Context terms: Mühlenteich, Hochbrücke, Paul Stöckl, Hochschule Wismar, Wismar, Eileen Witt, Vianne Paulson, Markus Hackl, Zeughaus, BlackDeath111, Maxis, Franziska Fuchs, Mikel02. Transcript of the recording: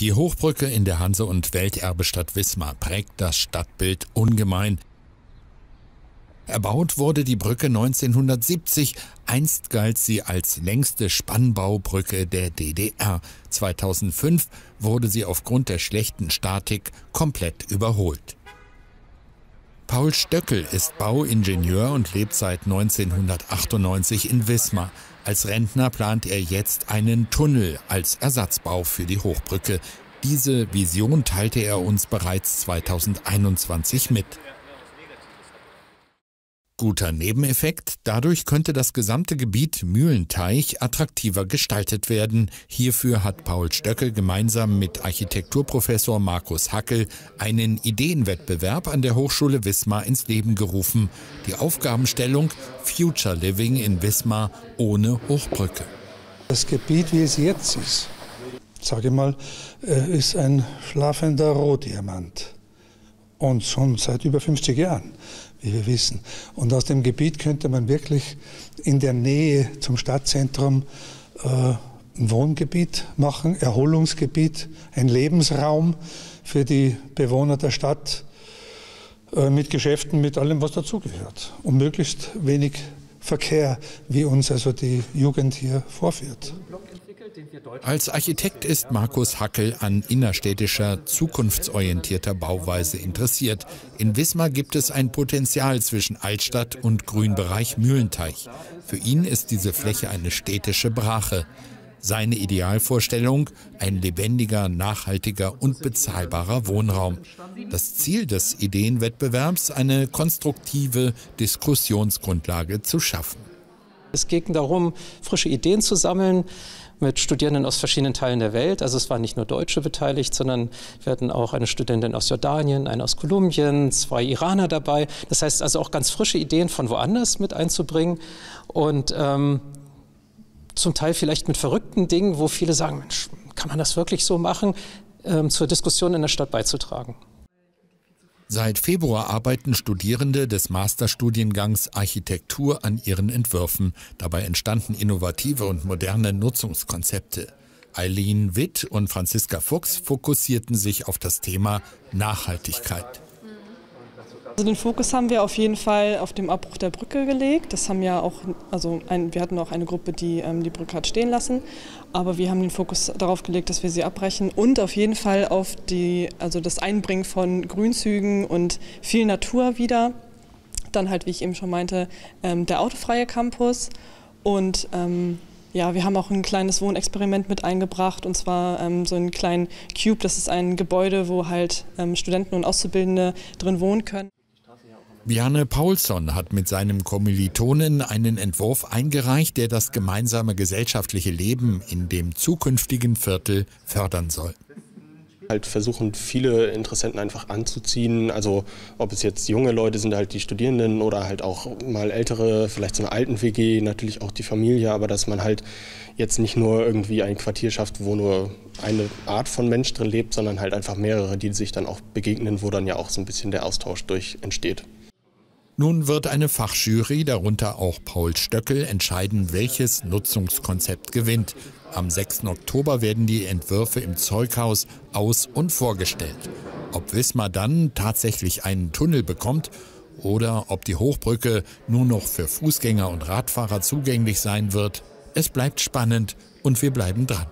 Die Hochbrücke in der Hanse- und Welterbestadt Wismar prägt das Stadtbild ungemein. Erbaut wurde die Brücke 1970. Einst galt sie als längste Spannbaubrücke der DDR. 2005 wurde sie aufgrund der schlechten Statik komplett überholt. Paul Stöckl ist Bauingenieur und lebt seit 1998 in Wismar. Als Rentner plant er jetzt einen Tunnel als Ersatzbau für die Hochbrücke. Diese Vision teilte er uns bereits 2021 mit. Guter Nebeneffekt, dadurch könnte das gesamte Gebiet Mühlenteich attraktiver gestaltet werden. Hierfür hat Paul Stöckl gemeinsam mit Architekturprofessor Markus Hackl einen Ideenwettbewerb an der Hochschule Wismar ins Leben gerufen. Die Aufgabenstellung: Future Living in Wismar ohne Hochbrücke. Das Gebiet, wie es jetzt ist, sage ich mal, ist ein schlafender Rohdiamant. Und schon seit über 50 Jahren, wie wir wissen. Und aus dem Gebiet könnte man wirklich in der Nähe zum Stadtzentrum ein Wohngebiet machen, Erholungsgebiet, ein Lebensraum für die Bewohner der Stadt mit Geschäften, mit allem, was dazugehört. Und möglichst wenig Verkehr, wie uns also die Jugend hier vorführt. Als Architekt ist Markus Hackl an innerstädtischer, zukunftsorientierter Bauweise interessiert. In Wismar gibt es ein Potenzial zwischen Altstadt und Grünbereich Mühlenteich. Für ihn ist diese Fläche eine städtische Brache. Seine Idealvorstellung: ein lebendiger, nachhaltiger und bezahlbarer Wohnraum. Das Ziel des Ideenwettbewerbs: eine konstruktive Diskussionsgrundlage zu schaffen. Es ging darum, frische Ideen zu sammeln mit Studierenden aus verschiedenen Teilen der Welt. Also es waren nicht nur Deutsche beteiligt, sondern wir hatten auch eine Studentin aus Jordanien, eine aus Kolumbien, 2 Iraner dabei. Das heißt also auch ganz frische Ideen von woanders mit einzubringen und zum Teil vielleicht mit verrückten Dingen, wo viele sagen, Mensch, kann man das wirklich so machen, zur Diskussion in der Stadt beizutragen. Seit Februar arbeiten Studierende des Masterstudiengangs Architektur an ihren Entwürfen. Dabei entstanden innovative und moderne Nutzungskonzepte. Eileen Witt und Franziska Fuchs fokussierten sich auf das Thema Nachhaltigkeit. Also den Fokus haben wir auf jeden Fall auf dem Abbruch der Brücke gelegt. Das haben ja auch, wir hatten auch eine Gruppe, die die Brücke hat stehen lassen. Aber wir haben den Fokus darauf gelegt, dass wir sie abbrechen und auf jeden Fall auf das Einbringen von Grünzügen und viel Natur wieder. Dann halt, wie ich eben schon meinte, der autofreie Campus. Und ja, wir haben auch ein kleines Wohnexperiment mit eingebracht, und zwar so einen kleinen Cube. Das ist ein Gebäude, wo halt Studenten und Auszubildende drin wohnen können. Vianne Paulson hat mit seinem Kommilitonen einen Entwurf eingereicht, der das gemeinsame gesellschaftliche Leben in dem zukünftigen Viertel fördern soll. Halt versuchen, viele Interessenten einfach anzuziehen, also ob es jetzt junge Leute sind, halt die Studierenden, oder halt auch mal ältere, vielleicht so eine Alten-WG, natürlich auch die Familie, aber dass man halt jetzt nicht nur irgendwie ein Quartier schafft, wo nur eine Art von Mensch drin lebt, sondern halt einfach mehrere, die sich dann auch begegnen, wo dann ja auch so ein bisschen der Austausch durch entsteht. Nun wird eine Fachjury, darunter auch Paul Stöckl, entscheiden, welches Nutzungskonzept gewinnt. Am 6. Oktober werden die Entwürfe im Zeughaus aus- und vorgestellt. Ob Wismar dann tatsächlich einen Tunnel bekommt oder ob die Hochbrücke nur noch für Fußgänger und Radfahrer zugänglich sein wird, es bleibt spannend und wir bleiben dran.